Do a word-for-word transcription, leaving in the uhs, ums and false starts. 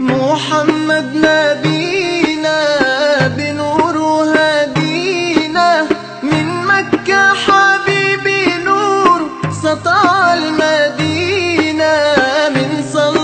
محمد نبي.